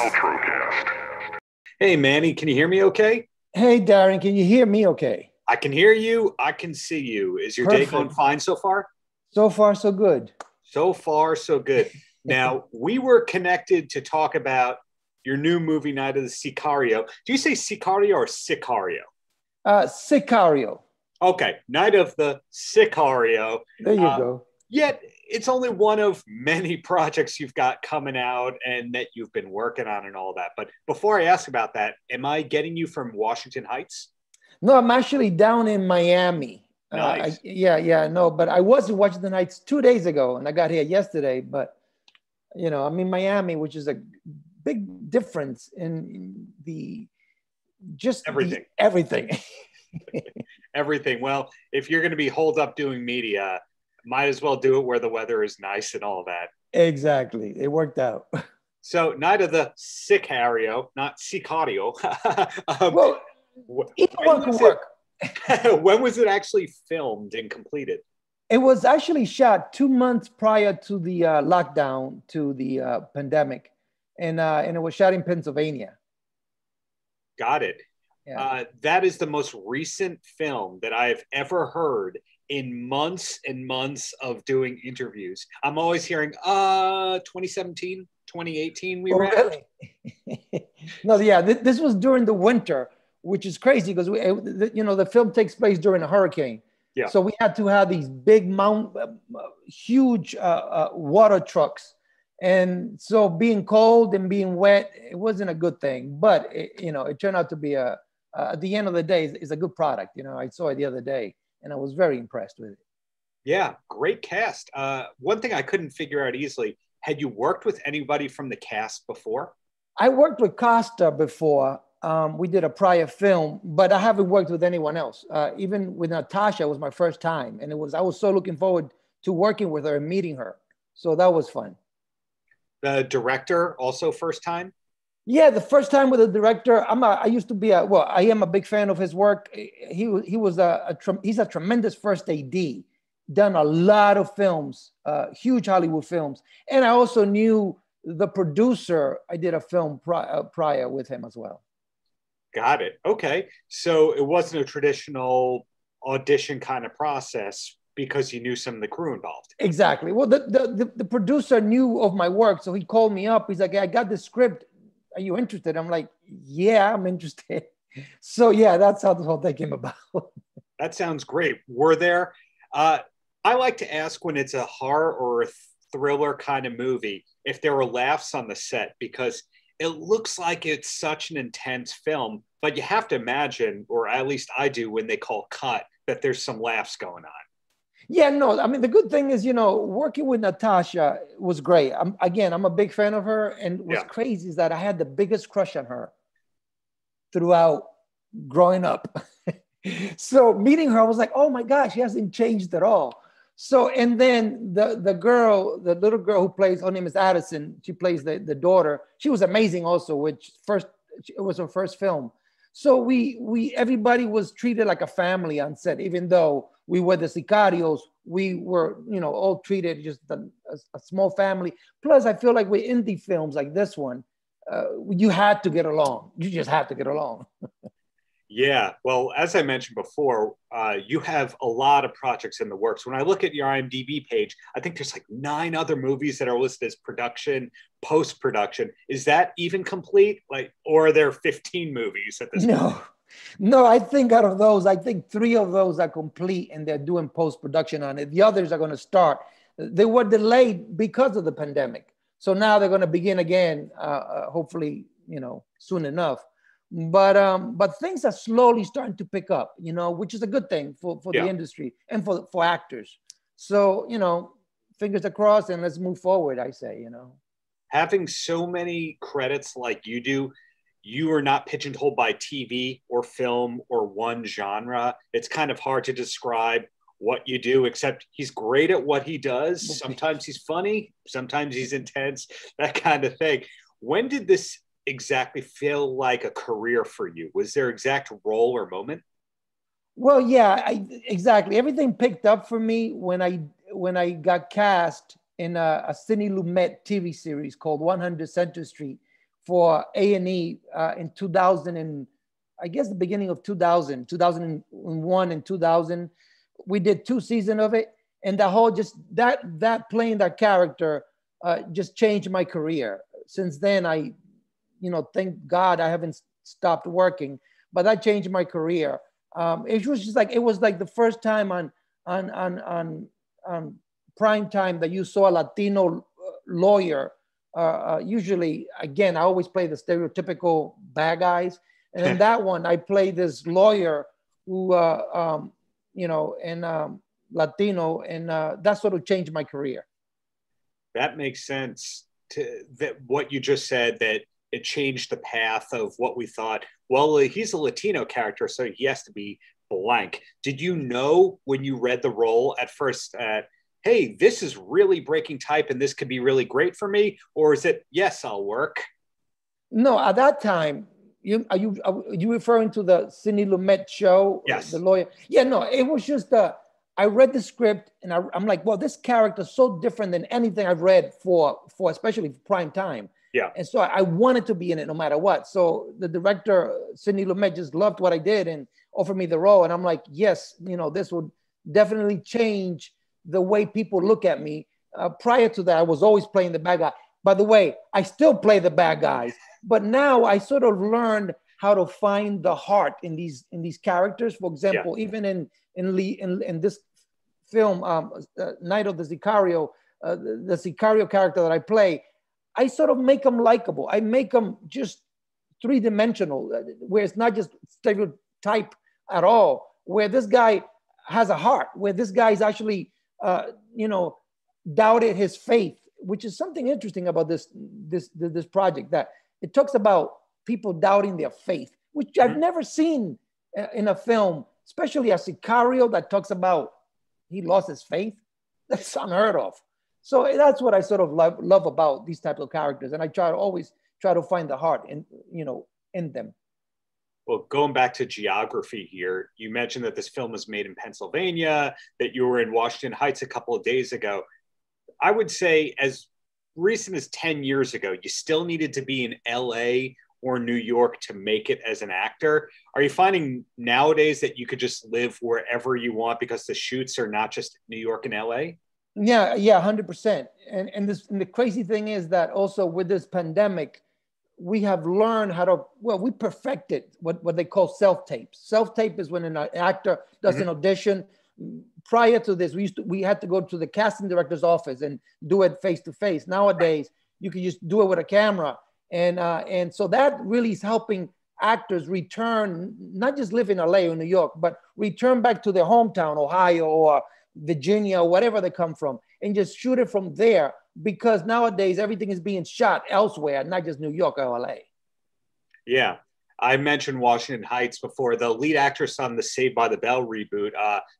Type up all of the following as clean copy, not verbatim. Paltrocast. Hey, Manny, can you hear me okay? Hey, Darren, can you hear me okay? I can hear you. I can see you. Is your day going fine so far? So far, so good. So far, so good. Now, we were connected to talk about your new movie, Night of the Sicario. Do you say Sicario or Sicario? Sicario. Okay, Night of the Sicario. There you go. Yet, it's only one of many projects you've got coming out and that you've been working on and all that. But before I ask about that, am I getting you from Washington Heights? No, I'm actually down in Miami. Nice. But I was in Washington Heights 2 days ago and I got here yesterday. But, you know, I'm in Miami, which is a big difference in the everything. Everything. Well, if you're going to be holed up doing media, might as well do it where the weather is nice and all that. Exactly. It worked out. So Night of the Sicario, not Sicario. Well, either one can work. When was it actually filmed and completed? It was actually shot 2 months prior to the lockdown, to the pandemic. And it was shot in Pennsylvania. Got it. Yeah. That is the most recent film that I've ever heard in months and months of doing interviews. I'm always hearing, 2017, 2018, we wrapped. Really? No, yeah, this was during the winter, which is crazy because, the film takes place during a hurricane. Yeah. So we had to have these huge water trucks. And so being cold and being wet, it wasn't a good thing. But, it turned out to be at the end of the day, is a good product. You know, I saw it the other day and I was very impressed with it. Yeah, great cast. One thing I couldn't figure out easily, had you worked with anybody from the cast before? I worked with Costa before. We did a prior film, but I haven't worked with anyone else. Even with Natasha, it was my first time. And I was so looking forward to working with her and meeting her. So that was fun. The director also first time? Yeah, the first time with the director. I am a big fan of his work. He's a tremendous first AD, done a lot of films, huge Hollywood films. And I also knew the producer. I did a film prior with him as well. Got it. Okay. So it wasn't a traditional audition kind of process because you knew some of the crew involved. Exactly. Well, the producer knew of my work. So he called me up. He's like, I got this script. Are you interested? I'm like, yeah, I'm interested. So yeah, that's how the whole thing came about. That sounds great. Were there, I like to ask when it's a horror or a thriller kind of movie, if there were laughs on the set, because it looks like it's such an intense film, but you have to imagine, or at least I do when they call cut, that there's some laughs going on. Yeah, no, I mean, the good thing is, working with Natasha was great. I'm a big fan of her. And what's crazy is that I had the biggest crush on her throughout growing up. So meeting her, I was like, oh my gosh, she hasn't changed at all. So, and then the little girl who plays, her name is Addison. She plays the daughter. She was amazing also, it was her first film. So everybody was treated like a family on set, even though we were the Sicarios, we were, all treated just a small family. Plus, I feel like with indie films like this one, you had to get along. You just had to get along. Yeah. Well, as I mentioned before, you have a lot of projects in the works. When I look at your IMDb page, I think there's like 9 other movies that are listed as production, post-production. Is that even complete? Or are there 15 movies at this point? No, I think out of those, I think 3 of those are complete and they're doing post-production on it. The others are going to start. They were delayed because of the pandemic. So now they're going to begin again, hopefully, soon enough. But things are slowly starting to pick up, which is a good thing for the industry and for actors. So, fingers crossed and let's move forward, I say, Having so many credits like you do, you are not pigeonholed by TV or film or one genre. It's kind of hard to describe what you do, except he's great at what he does. Sometimes he's funny, sometimes he's intense, that kind of thing. When did this exactly feel like a career for you? Was there exact role or moment? Well, yeah, exactly. Everything picked up for me when I got cast in a Sidney Lumet TV series called 100 Center Street, for A&E in 2000 and I guess the beginning of 2000, 2001 and 2000. We did 2 seasons of it, and the whole just that playing that character just changed my career. Since then, I, you know, thank God I haven't stopped working, but that changed my career. It was just like, it was like the first time on prime time that you saw a Latino lawyer. Usually, again, I always play the stereotypical bad guys. And in that one, I played this lawyer who, you know, and Latino, and that sort of changed my career. That makes sense, to that what you just said, that it changed the path of what we thought. Well, he's a Latino character, so he has to be blank. Did you know when you read the role at first, hey, this is really breaking type and this could be really great for me? Or is it, yes, I'll work? No, at that time, are you referring to the Sidney Lumet show? Yes. The lawyer? Yeah, no, it was just, I read the script and I'm like, well, this character is so different than anything I've read for especially prime time. Yeah. And so I wanted to be in it no matter what. So the director, Sidney Lumet, just loved what I did and offered me the role. And I'm like, yes, you know, this would definitely change the way people look at me. Prior to that, I was always playing the bad guy. By the way, I still play the bad guys, but now I sort of learned how to find the heart in these characters. For example, yeah. Even in this film, Night of the Sicario, the Sicario character that I play, I sort of make them likable. I make them just three-dimensional, where it's not just stereotype at all, where this guy has a heart, where this guy's actually, you know, doubted his faith, which is something interesting about this project, that it talks about people doubting their faith, which I've never seen in a film, especially a Sicario that talks about he lost his faith. That's unheard of. So that's what I sort of love about these types of characters. And I always try to find the heart in, you know, in them. Well, going back to geography here, you mentioned that this film was made in Pennsylvania, that you were in Washington Heights a couple of days ago. I would say as recent as 10 years ago, you still needed to be in LA or New York to make it as an actor. Are you finding nowadays that you could just live wherever you want because the shoots are not just New York and LA? Yeah, yeah, 100%. And the crazy thing is that also with this pandemic, we have learned how to, well, we perfected what they call self-tapes. Self-tape is when an actor does an audition. Prior to this, we had to go to the casting director's office and do it face to face. Nowadays, you can just do it with a camera, and so that really is helping actors return, not just live in LA or New York, but return back to their hometown, Ohio or Virginia, or whatever they come from, and just shoot it from there. Because nowadays everything is being shot elsewhere, not just New York or LA. Yeah. I mentioned Washington Heights before. The lead actress on the Saved by the Bell reboot,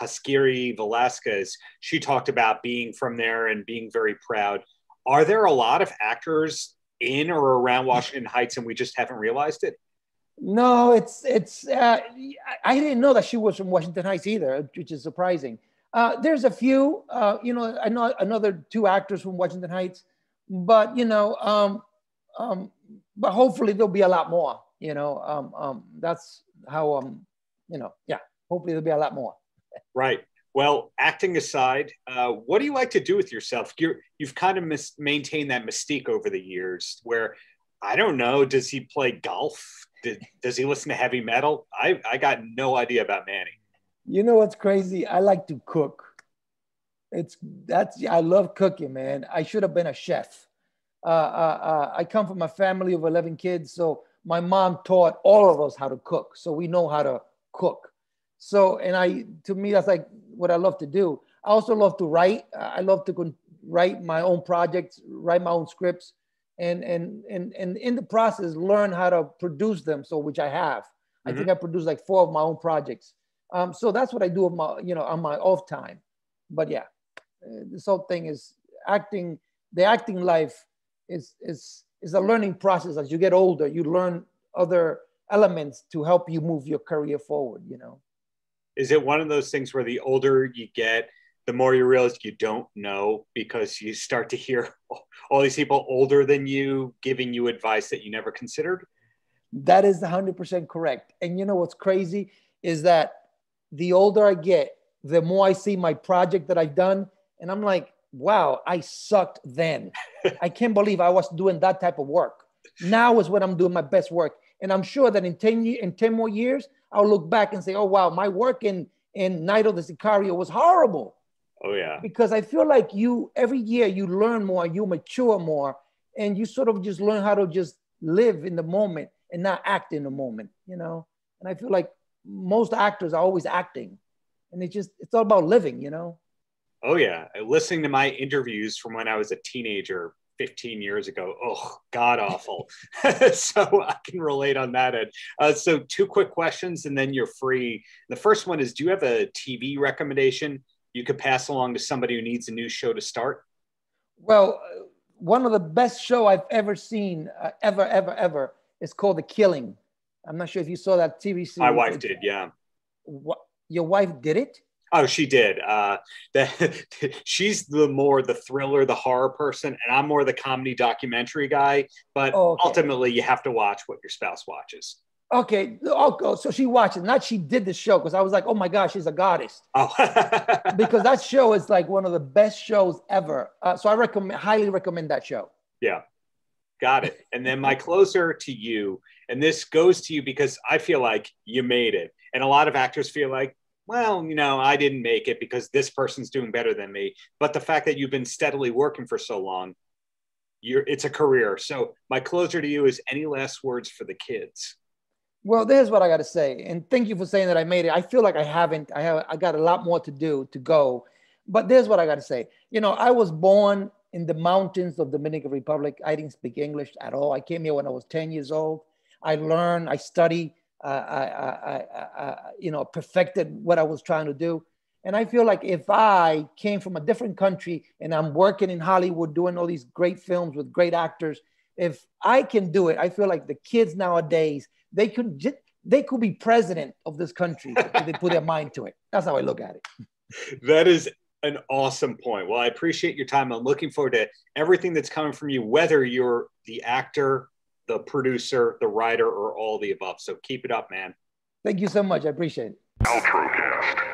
Haskiri Velasquez, she talked about being from there and being very proud. Are there a lot of actors in or around Washington Heights and we just haven't realized it? No, it's I didn't know that she was from Washington Heights either, which is surprising. There's a few, you know, I know another 2 actors from Washington Heights, but, you know, but hopefully there'll be a lot more. You know, that's how, you know, yeah, hopefully there'll be a lot more. Right. Well, acting aside, what do you like to do with yourself? You've kind of maintained that mystique over the years where, I don't know, does he play golf? Does he listen to heavy metal? I got no idea about Manny. You know what's crazy? I like to cook. I love cooking, man. I should have been a chef. I come from a family of 11 kids, so my mom taught all of us how to cook, so we know how to cook. So, and to me, that's like what I love to do. I also love to write. I love to write my own projects, write my own scripts, and in the process, learn how to produce them. So, which I have. I think I produced like 4 of my own projects. So that's what I do on my off time. But yeah, this whole thing is acting. The acting life is a learning process. As you get older, you learn other elements to help you move your career forward, you know? Is it one of those things where the older you get, the more you realize you don't know, because you start to hear all these people older than you giving you advice that you never considered. That is 100% correct. And you know what's crazy is that the older I get, the more I see my project that I've done, and I'm like, wow, I sucked then. I can't believe I was doing that type of work. Now is when I'm doing my best work. And I'm sure that in 10 more years, I'll look back and say, oh, wow, my work in Night of the Sicario was horrible. Oh, yeah. Because I feel like every year you learn more, you mature more, and you sort of just learn how to just live in the moment and not act in the moment, you know? And I feel like most actors are always acting. And it's all about living, you know? Oh, yeah. Listening to my interviews from when I was a teenager 15 years ago, oh, god awful. So I can relate on that end. So two quick questions and then you're free. The first one is, do you have a TV recommendation you could pass along to somebody who needs a new show to start? Well, one of the best show I've ever seen, ever, is called The Killing. I'm not sure if you saw that TV series. My wife did, yeah. What? Your wife did it? Oh, she did. She's the thriller, the horror person, and I'm more the comedy documentary guy. But ultimately, you have to watch what your spouse watches. Okay. Oh, so she watched it. Not she did the show, because I was like, oh my gosh, she's a goddess. Oh. Because that show is like one of the best shows ever. So I highly recommend that show. Yeah. Got it. And then my closer to you, and this goes to you because I feel like you made it. And a lot of actors feel like, well, you know, I didn't make it because this person's doing better than me. But the fact that you've been steadily working for so long, it's a career. So my closer to you is, any last words for the kids? Well, this is what I got to say. And thank you for saying that I made it. I feel like I haven't. I got a lot more to do, to go. But this is what I got to say. You know, I was born in the mountains of the Dominican Republic. I didn't speak English at all. I came here when I was 10 years old. I learned, I studied. I perfected what I was trying to do. And I feel like if I came from a different country and I'm working in Hollywood, doing all these great films with great actors, if I can do it, I feel like the kids nowadays, they could be president of this country if they put their mind to it. That's how I look at it. That is an awesome point. Well, I appreciate your time. I'm looking forward to everything that's coming from you, whether you're the actor, the producer, the writer, or all the above. So keep it up, man. Thank you so much. I appreciate it. Paltrocast.